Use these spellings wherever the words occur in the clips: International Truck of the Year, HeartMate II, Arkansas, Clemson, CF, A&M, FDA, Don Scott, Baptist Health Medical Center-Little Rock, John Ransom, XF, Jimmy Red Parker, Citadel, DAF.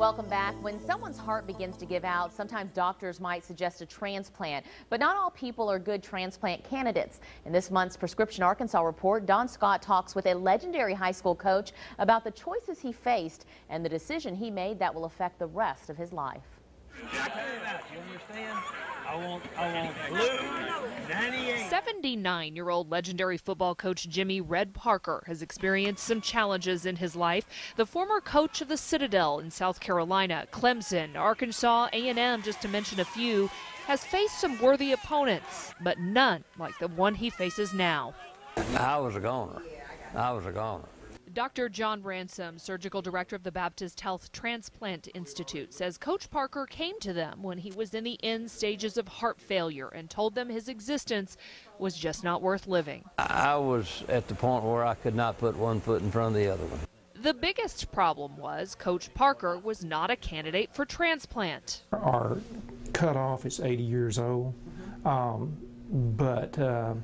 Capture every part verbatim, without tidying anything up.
Welcome back. When someone's heart begins to give out, sometimes doctors might suggest a transplant, but not all people are good transplant candidates. In this month's Prescription Arkansas report, Don Scott talks with a legendary high school coach about the choices he faced and the decision he made that will affect the rest of his life. seventy-nine-year-old legendary football coach Jimmy Red Parker has experienced some challenges in his life. The former coach of the Citadel in South Carolina, Clemson, Arkansas, A and M, just to mention a few, has faced some worthy opponents, but none like the one he faces now. I was a goner. I was a goner. Doctor John Ransom, surgical director of the Baptist Health Transplant Institute, says Coach Parker came to them when he was in the end stages of heart failure and told them his existence was just not worth living. I was at the point where I could not put one foot in front of the other one. The biggest problem was Coach Parker was not a candidate for transplant. Our cutoff is eighty years old, um, but uh,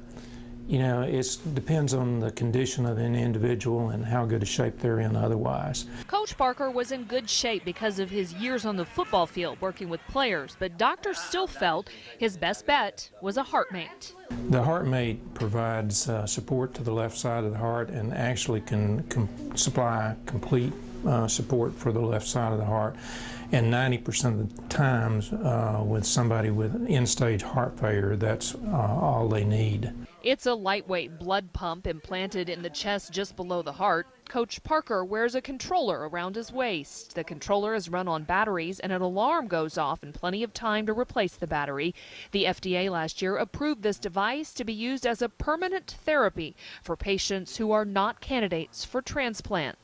you know, it depends on the condition of an individual and how good a shape they're in otherwise. Coach Parker was in good shape because of his years on the football field working with players, but doctors still felt his best bet was a HeartMate. The HeartMate provides uh, support to the left side of the heart and actually can com supply complete uh, support for the left side of the heart. And ninety percent of the times uh, with somebody with end-stage heart failure, that's uh, all they need. It's a lightweight blood pump implanted in the chest just below the heart. Coach Parker wears a controller around his waist. The controller is run on batteries and an alarm goes off in plenty of time to replace the battery. The F D A last year approved this device to be used as a permanent therapy for patients who are not candidates for transplant.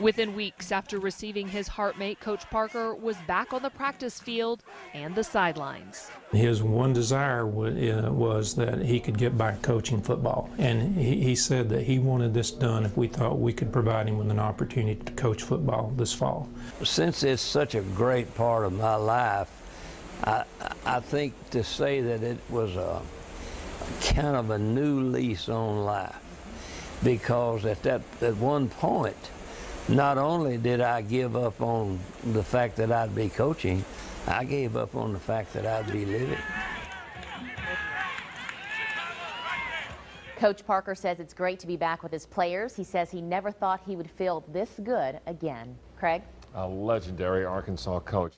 Within weeks after receiving his HeartMate, Coach Parker was back on the practice field and the sidelines. His one desire was that he could get back coaching football, and he said that he wanted this done if we thought we could provide him with an opportunity to coach football this fall. Since it's such a great part of my life, I, I think to say that it was a kind of a new lease on life, because at that at one point, not only did I give up on the fact that I'd be coaching, I gave up on the fact that I'd be living. Coach Parker says it's great to be back with his players. He says he never thought he would feel this good again. Craig? A legendary Arkansas coach.